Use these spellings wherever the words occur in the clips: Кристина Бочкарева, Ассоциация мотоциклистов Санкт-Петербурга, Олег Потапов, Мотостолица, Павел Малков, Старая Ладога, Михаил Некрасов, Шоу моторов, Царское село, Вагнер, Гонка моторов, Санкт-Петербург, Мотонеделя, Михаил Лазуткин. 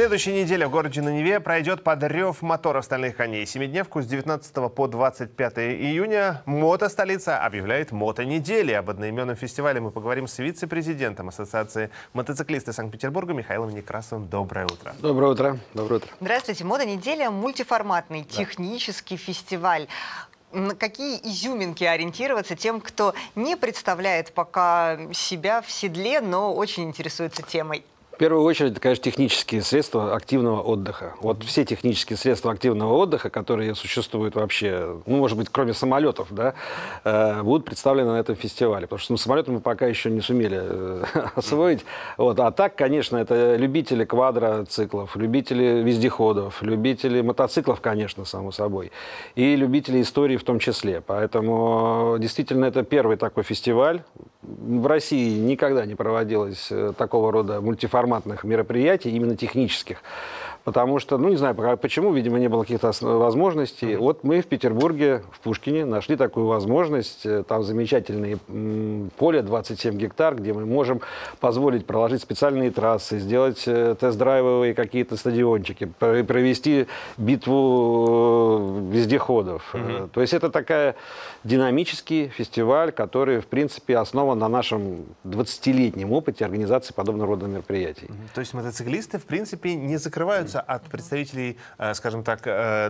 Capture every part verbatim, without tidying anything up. Следующая неделя в городе на Неве пройдет под рев моторов стальных коней. Семидневку с девятнадцатого по двадцать пятое июня «Мото-столица» объявляет «Мотонеделя». Об одноименном фестивале мы поговорим с вице-президентом Ассоциации мотоциклистов Санкт-Петербурга Михаилом Некрасовым. Доброе утро. Доброе утро. Доброе утро. Здравствуйте. «Мотонеделя» – мультиформатный, да, технический фестиваль. На какие изюминки ориентироваться тем, кто не представляет пока себя в седле, но очень интересуется темой? В первую очередь, это, конечно, технические средства активного отдыха. Вот все технические средства активного отдыха, которые существуют вообще, ну, может быть, кроме самолетов, да, будут представлены на этом фестивале. Потому что самолеты мы пока еще не сумели освоить. Вот. А так, конечно, это любители квадроциклов, любители вездеходов, любители мотоциклов, конечно, само собой, и любители истории в том числе. Поэтому, действительно, это первый такой фестиваль. В России никогда не проводилось такого рода мультиформатных мероприятий, именно технических. Потому что, ну не знаю почему, видимо, не было каких-то возможностей. Mm-hmm. Вот мы в Петербурге, в Пушкине, нашли такую возможность. Там замечательные поле, двадцать семь гектар, где мы можем позволить проложить специальные трассы, сделать тест-драйвовые какие-то стадиончики, провести битву вездеходов. Mm-hmm. То есть это такая динамический фестиваль, который, в принципе, основан на нашем двадцатилетнем опыте организации подобного рода мероприятий. Mm-hmm. То есть мотоциклисты, в принципе, не закрываются от представителей, скажем так,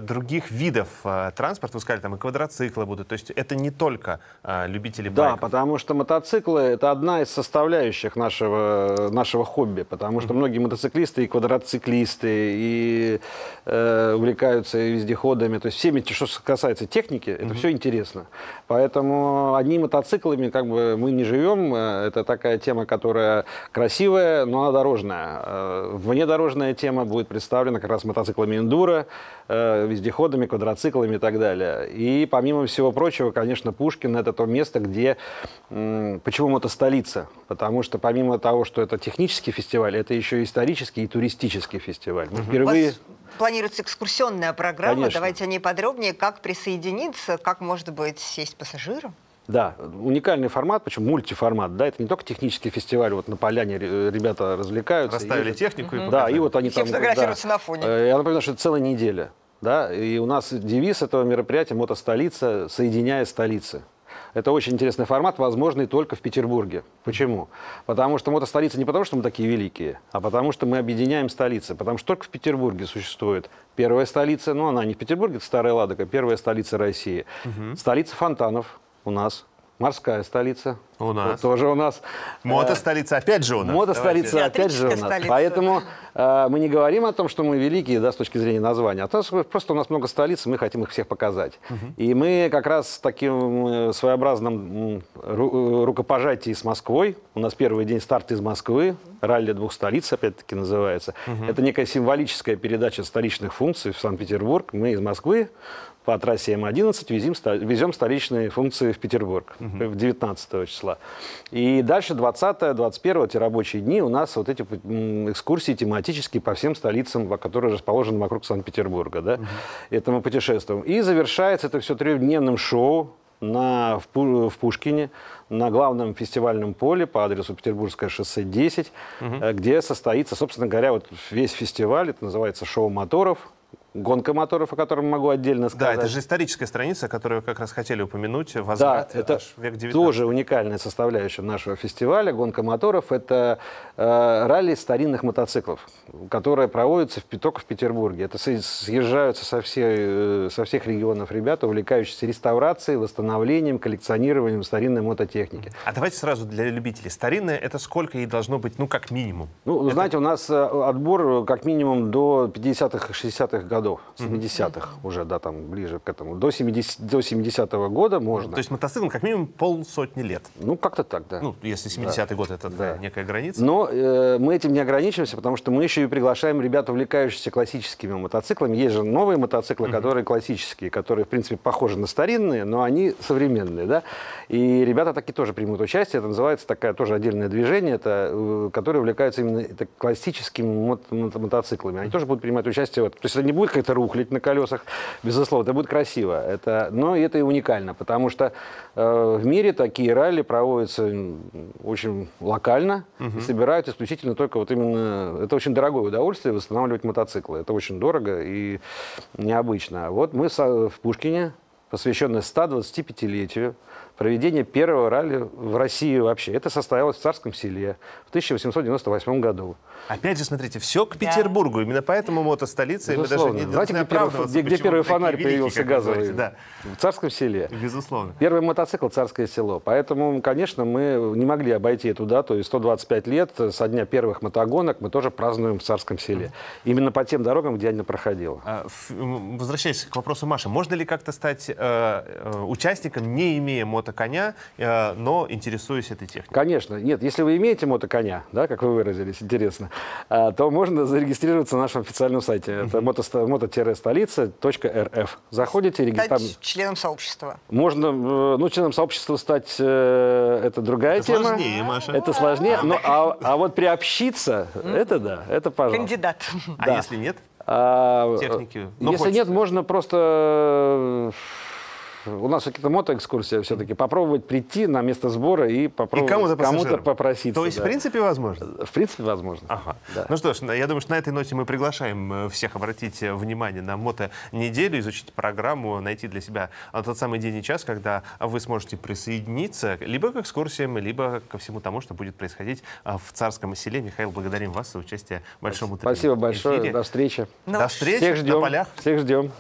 других видов транспорта. Вы сказали, там и квадроциклы будут. То есть это не только любители байков. Да, потому что мотоциклы – это одна из составляющих нашего, нашего хобби. Потому что многие мотоциклисты и квадроциклисты, и э, увлекаются вездеходами. То есть всеми, что касается техники, это mm-hmm. все интересно. Поэтому одними мотоциклами как бы мы не живем. Это такая тема, которая красивая, но она дорожная. Внедорожная тема будет представлена представлена как раз мотоциклами эндуро, э, вездеходами, квадроциклами и так далее. И помимо всего прочего, конечно, Пушкин – это то место, где… Э, почему мотостолица? Потому что помимо того, что это технический фестиваль, это еще и исторический и туристический фестиваль. Мы впервые… У вас планируется экскурсионная программа, конечно. Давайте о ней подробнее. Как присоединиться, как, может быть, сесть пассажиром? Да, уникальный формат, причем мультиформат, да, это не только технический фестиваль, вот на поляне ребята развлекаются. Расставили и, технику и Да, и вот они все там... фотографируются, да, на фоне. Я напоминаю, что это целая неделя, да, и у нас девиз этого мероприятия «Мотостолица, соединяя столицы». Это очень интересный формат, возможный только в Петербурге. Почему? Потому что мотостолица не потому, что мы такие великие, а потому что мы объединяем столицы. Потому что только в Петербурге существует первая столица, ну она не в Петербурге, это Старая Ладога, первая столица России. Угу. Столица фонтанов. У нас морская столица. У нас. Вот, тоже у нас. Мото-столица опять же у нас. Мото-столица опять же у нас. Столица. Поэтому э, мы не говорим о том, что мы великие, да, с точки зрения названия, а то, что просто у нас много столиц, мы хотим их всех показать. Угу. И мы как раз таким своеобразным ру рукопожатием с Москвой, у нас первый день старта из Москвы, ралли двух столиц, опять-таки называется. Угу. Это некая символическая передача столичных функций в Санкт-Петербург. Мы из Москвы по трассе М одиннадцать везем, везем столичные функции в Петербург, угу, в девятнадцатого числа. И дальше двадцатое, двадцать первое, эти рабочие дни у нас вот эти экскурсии тематические по всем столицам, которые расположены вокруг Санкт-Петербурга. Да? Mm-hmm. Это мы путешествуем. И завершается это все трехдневным шоу на, в, в Пушкине, на главном фестивальном поле по адресу Петербургское шоссе десять, mm-hmm. где состоится, собственно говоря, вот весь фестиваль. Это называется «Шоу моторов». «Гонка моторов», о котором могу отдельно сказать. Да, это же историческая страница, которую вы как раз хотели упомянуть. Возврат, да, это век тоже уникальная составляющая нашего фестиваля. «Гонка моторов» — это э, ралли старинных мотоциклов, которые проводятся в, только в Петербурге. Это съезжаются со, все, со всех регионов ребята, увлекающиеся реставрацией, восстановлением, коллекционированием старинной мототехники. А давайте сразу для любителей. Старинное — это сколько ей должно быть, ну, как минимум? Ну, это... знаете, у нас отбор как минимум до пятидесятых, шестидесятых годов. семидесятых уже, да, там ближе к этому. До семидесятого года можно. То есть мотоцикл как минимум полсотни лет. Ну, как-то так, да. Ну, если семидесятый год, это да, некая граница. Но э, мы этим не ограничиваемся, потому что мы еще и приглашаем ребят, увлекающихся классическими мотоциклами. Есть же новые мотоциклы, mm-hmm. которые классические, которые, в принципе, похожи на старинные, но они современные, да. И ребята такие тоже примут участие. Это называется такая тоже отдельное движение, это, которые увлекаются именно это, классическими мото мотоциклами. Они mm-hmm. тоже будут принимать участие в этом. То есть это не будет только это рухлядь на колесах, безусловно, это будет красиво. Это, но это и уникально, потому что э, в мире такие ралли проводятся очень локально, угу. и собирают исключительно только вот именно... Это очень дорогое удовольствие восстанавливать мотоциклы. Это очень дорого и необычно. Вот мы в Пушкине, посвященное ста двадцатипятилетию, проведение первого ралли в России вообще. Это состоялось в Царском селе в тысяча восемьсот девяносто восьмом году. Опять же, смотрите, все к Петербургу. Да. Именно поэтому мотостолица. Безусловно. Знаете, где, первый, где, где первый фонарь великие, появился газовый? Да. В Царском селе. Безусловно. Первый мотоцикл — Царское село. Поэтому, конечно, мы не могли обойти эту дату. И сто двадцать пять лет со дня первых мотогонок мы тоже празднуем в Царском селе. Mm-hmm. Именно по тем дорогам, где она проходила. А, возвращаясь к вопросу Маши, можно ли как-то стать э, участником, не имея мотоцикла? Коня, но интересуюсь этой техникой. Конечно. Нет, если вы имеете мотоконя, да, как вы выразились, интересно, то можно зарегистрироваться на нашем официальном сайте. Это moto-столица точка эр эф. Заходите, регистрируйтесь. Стать членом сообщества. Можно, ну, членом сообщества стать, это другая это тема. Сложнее, Маша. Это сложнее, но, а, а вот приобщиться, это да, это пожалуйста. Кандидат. Да. А если нет? А, техники. Но если хочется. Нет, можно просто... У нас какие-то мотоэкскурсии все-таки. Попробовать прийти на место сбора и попробовать кому-то кому попроситься. То есть, да. в принципе, возможно? В принципе, возможно. Ага. Да. Ну что ж, я думаю, что на этой ноте мы приглашаем всех обратить внимание на мото-неделю, изучить программу, найти для себя тот самый день и час, когда вы сможете присоединиться либо к экскурсиям, либо ко всему тому, что будет происходить в Царском селе. Михаил, благодарим вас за участие в большом эфире. Спасибо большое. До встречи. До встречи. Всех ждем. Всех ждем.